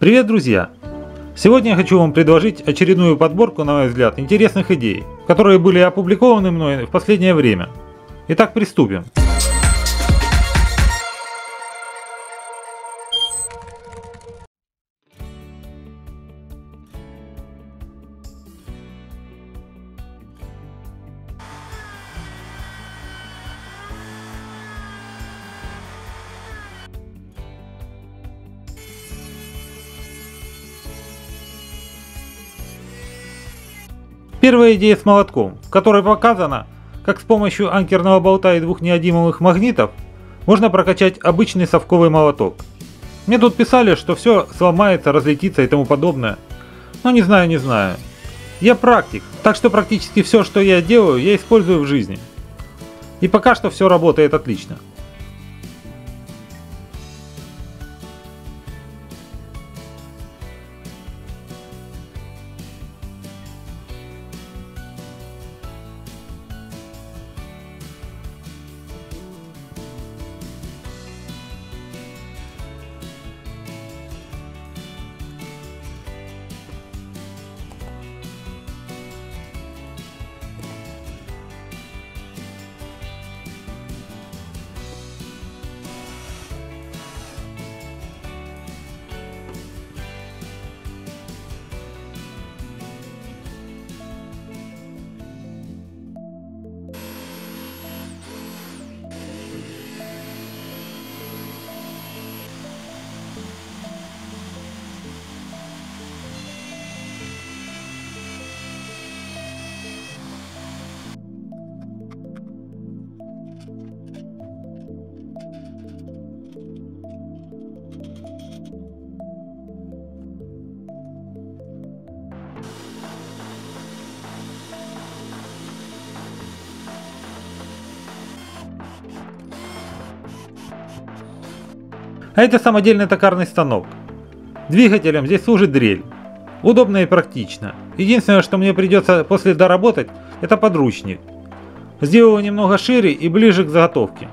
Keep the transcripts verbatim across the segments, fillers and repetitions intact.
Привет, друзья! Сегодня я хочу вам предложить очередную подборку, на мой взгляд, интересных идей, которые были опубликованы мной в последнее время. Итак, приступим. Первая идея с молотком, в которой показано, как с помощью анкерного болта и двух неодимовых магнитов можно прокачать обычный совковый молоток. Мне тут писали, что все сломается, разлетится и тому подобное, но не знаю, не знаю. Я практик, так что практически все, что я делаю, я использую в жизни. И пока что все работает отлично. А это самодельный токарный станок. Двигателем здесь служит дрель. Удобно и практично. Единственное, что мне придется после доработать, это подручник. Сделаю его немного шире и ближе к заготовке.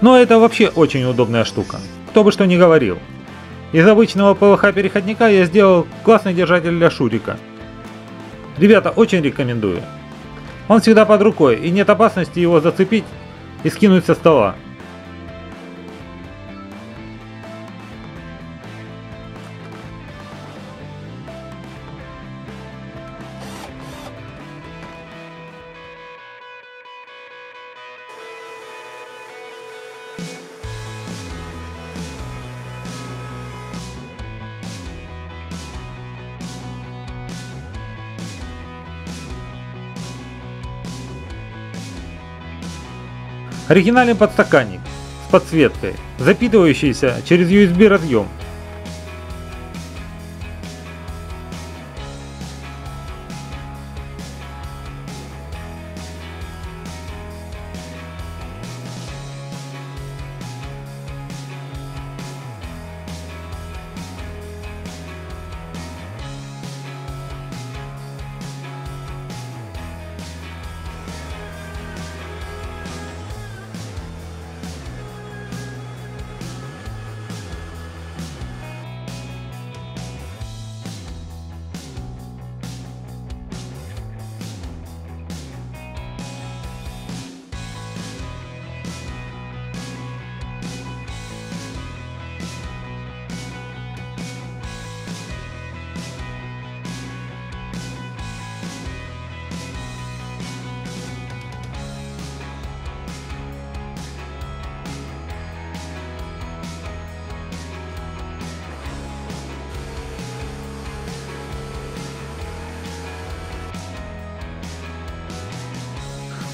Но это вообще очень удобная штука, кто бы что ни говорил. Из обычного ПВХ-переходника я сделал классный держатель для шурика. Ребята, очень рекомендую. Он всегда под рукой, и нет опасности его зацепить и скинуть со стола. Оригинальный подстаканник с подсветкой, запитывающийся через ю эс би разъем.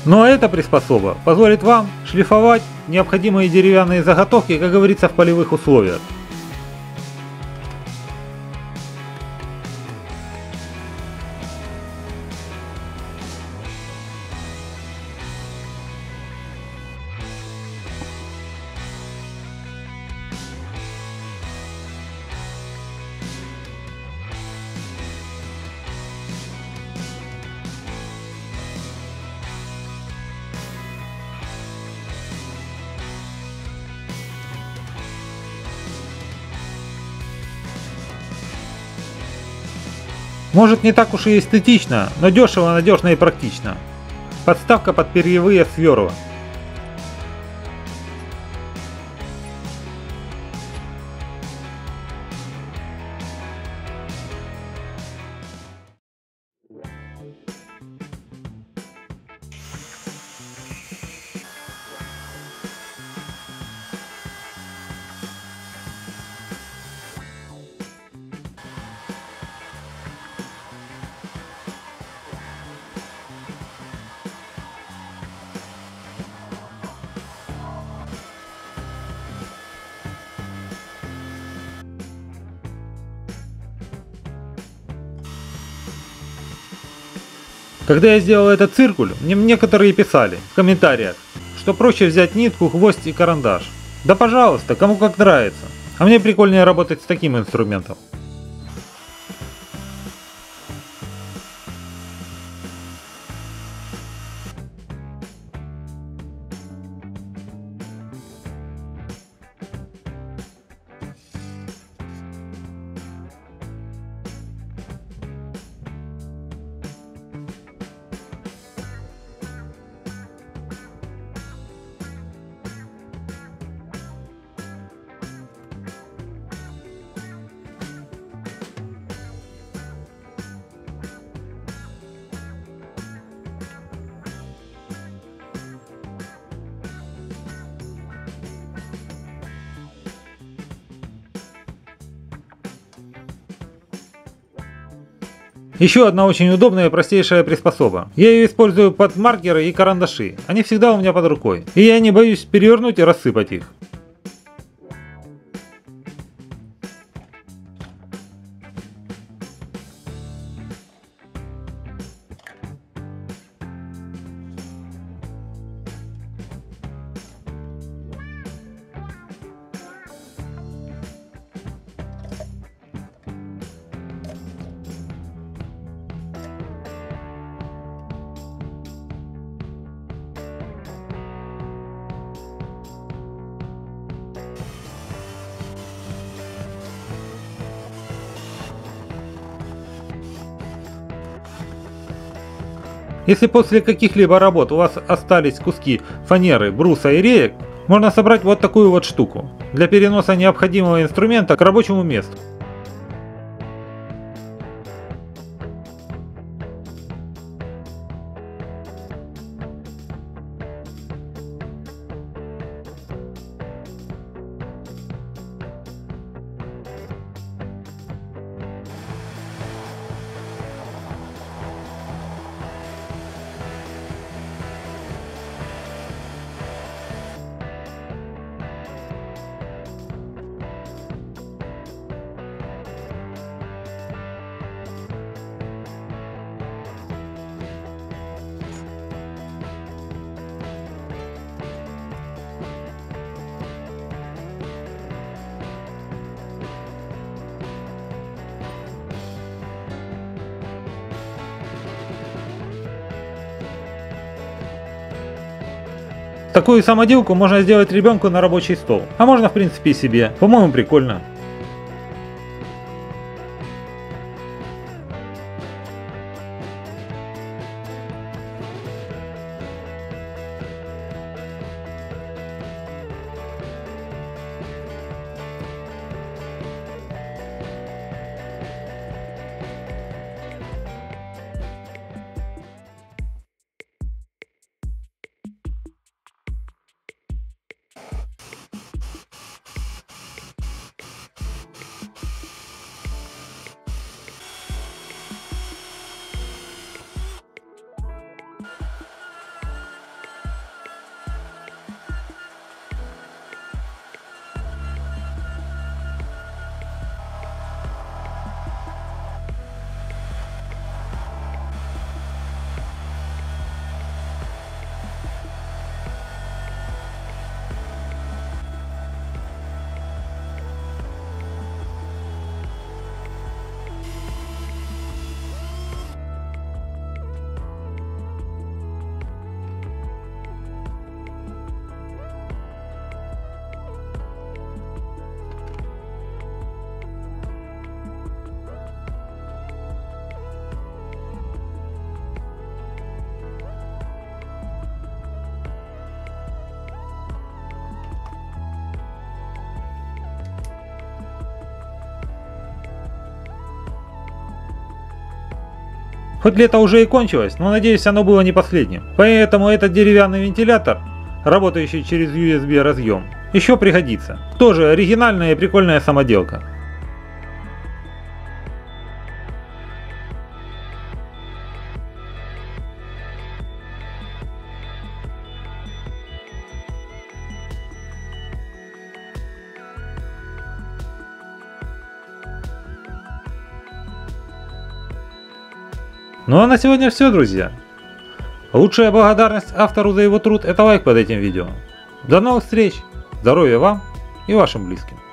Но эта приспособа позволит вам шлифовать необходимые деревянные заготовки, как говорится, в полевых условиях. Может, не так уж и эстетично, но дешево, надежно и практично. Подставка под перьевые сверла. Когда я сделал этот циркуль, мне некоторые писали в комментариях, что проще взять нитку, гвоздь и карандаш. Да пожалуйста, кому как нравится. А мне прикольнее работать с таким инструментом. Еще одна очень удобная и простейшая приспособа. Я ее использую под маркеры и карандаши. Они всегда у меня под рукой. И я не боюсь перевернуть и рассыпать их. Если после каких-либо работ у вас остались куски фанеры, бруса и реек, можно собрать вот такую вот штуку для переноса необходимого инструмента к рабочему месту. Такую самоделку можно сделать ребенку на рабочий стол, а можно в принципе и себе, по-моему, прикольно. Хоть лето уже и кончилось, но надеюсь, оно было не последним. Поэтому этот деревянный вентилятор, работающий через ю эс би разъем, еще пригодится. Тоже оригинальная и прикольная самоделка. Ну а на сегодня все, друзья. Лучшая благодарность автору за его труд — это лайк под этим видео. До новых встреч, здоровья вам и вашим близким.